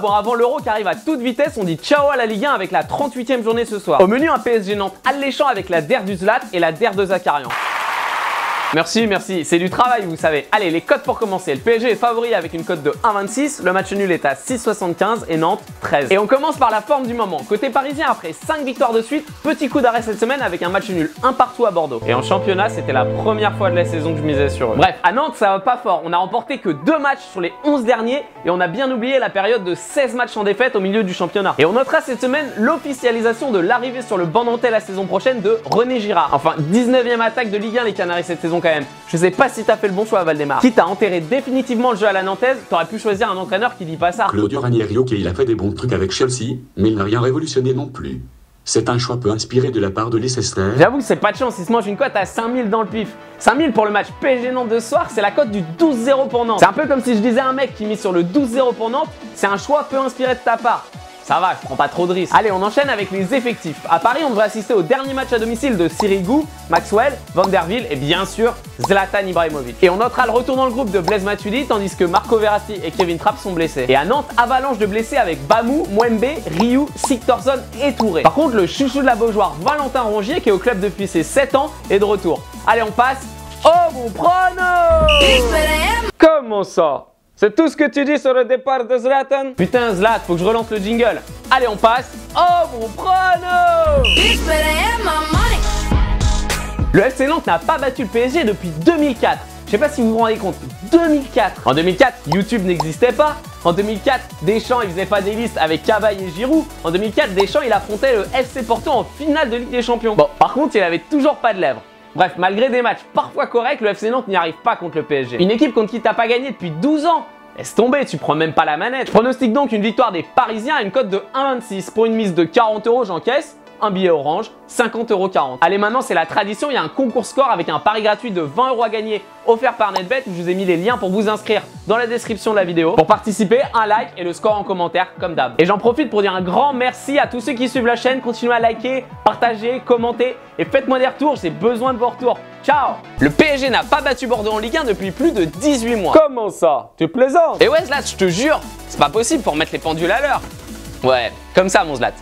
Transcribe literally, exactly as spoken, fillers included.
Bon, avant l'Euro qui arrive à toute vitesse, on dit ciao à la Ligue un avec la trente-huitième journée ce soir. Au menu, un P S G Nantes alléchant avec la der du Zlatan et la der de Zakarian. Merci, merci, c'est du travail, vous savez. Allez, les cotes pour commencer. Le P S G est favori avec une cote de un virgule vingt-six, le match nul est à six virgule soixante-quinze et Nantes treize. Et on commence par la forme du moment. Côté parisien, après cinq victoires de suite, petit coup d'arrêt cette semaine avec un match nul un partout à Bordeaux. Et en championnat, c'était la première fois de la saison que je misais sur eux. Bref, à Nantes, ça va pas fort. On a remporté que deux matchs sur les onze derniers et on a bien oublié la période de seize matchs en défaite au milieu du championnat. Et on notera cette semaine l'officialisation de l'arrivée sur le banc nantais la saison prochaine de René Girard. Enfin, dix-neuvième attaque de Ligue un les Canaries cette saison. Quand même. Je sais pas si t'as fait le bon choix, Valdemar. Quitte à enterrer définitivement le jeu à la nantaise, t'aurais pu choisir un entraîneur qui dit pas ça. Claudio Ranieri, ok, il a fait des bons trucs avec Chelsea, mais il n'a rien révolutionné non plus. C'est un choix peu inspiré de la part de Leicester. J'avoue, c'est pas de chance, il se mange une cote à cinq mille dans le pif. cinq mille pour le match P S G Nantes de ce soir, c'est la cote du douze zéro pour Nantes. C'est un peu comme si je disais à un mec qui mise sur le douze zéro pour Nantes, c'est un choix peu inspiré de ta part. Ça va, je prends pas trop de risques. Allez, on enchaîne avec les effectifs. À Paris, on devrait assister au dernier match à domicile de Sirigu, Maxwell, Vanderville et bien sûr Zlatan Ibrahimovic. Et on notera le retour dans le groupe de Blaise Matuidi tandis que Marco Verratti et Kevin Trapp sont blessés. Et à Nantes, avalanche de blessés avec Bamou, Mouembe, Ryu, Sigtorson et Touré. Par contre, le chouchou de la Beaujoire, Valentin Rongier, qui est au club depuis ses sept ans, est de retour. Allez, on passe au bon prono. Comment ça ? C'est tout ce que tu dis sur le départ de Zlatan? Putain Zlat, faut que je relance le jingle. Allez, on passe au mon prono. Le F C Nantes n'a pas battu le P S G depuis deux mille quatre. Je sais pas si vous vous rendez compte, deux mille quatre. En deux mille quatre, YouTube n'existait pas. En deux mille quatre, Deschamps il faisait pas des listes avec Cavani et Giroud. En deux mille quatre, Deschamps il affrontait le F C Porto en finale de Ligue des Champions. Bon, par contre, il avait toujours pas de lèvres. Bref, malgré des matchs parfois corrects, le F C Nantes n'y arrive pas contre le P S G. Une équipe contre qui t'as pas gagné depuis douze ans. Laisse tomber, tu prends même pas la manette. Je pronostique donc une victoire des Parisiens à une cote de un virgule vingt-six. Pour une mise de quarante euros, j'encaisse un billet orange, cinquante euros quarante. Allez, maintenant c'est la tradition, il y a un concours score avec un pari gratuit de vingt euros à gagner, offert par Netbet. Je vous ai mis les liens pour vous inscrire dans la description de la vidéo. Pour participer, un like et le score en commentaire comme d'hab. Et j'en profite pour dire un grand merci à tous ceux qui suivent la chaîne. Continuez à liker, partager, commenter et faites-moi des retours, j'ai besoin de vos retours. Ciao. Le P S G n'a pas battu Bordeaux en Ligue un depuis plus de dix-huit mois. Comment ça? Tu plaisantes? Et ouais Zlat, je te jure, c'est pas possible, pour mettre les pendules à l'heure. Ouais, comme ça mon Zlat.